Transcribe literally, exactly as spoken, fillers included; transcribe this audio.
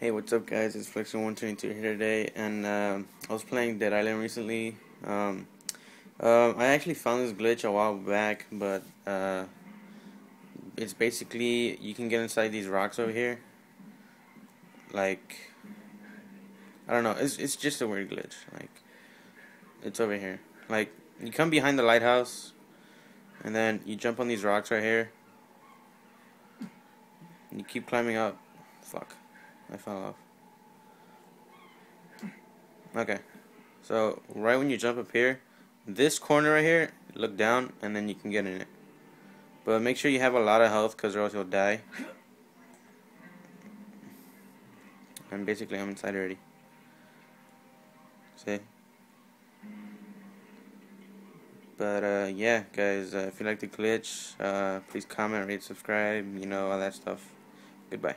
Hey, what's up guys, it's flexer one twenty-two here today, and uh, I was playing Dead Island recently. um, uh, I actually found this glitch a while back, but uh, it's basically you can get inside these rocks over here. Like, I don't know, it's, it's just a weird glitch. Like, it's over here, like you come behind the lighthouse and then you jump on these rocks right here and you keep climbing up. Fuck, I fell off. Okay, so right when you jump up here, this corner right here, look down and then you can get in it. But make sure you have a lot of health, because or else you'll die. And basically I'm inside already. See? But uh, yeah guys, uh, if you like the glitch, uh, please comment, rate, subscribe, you know, all that stuff. Goodbye.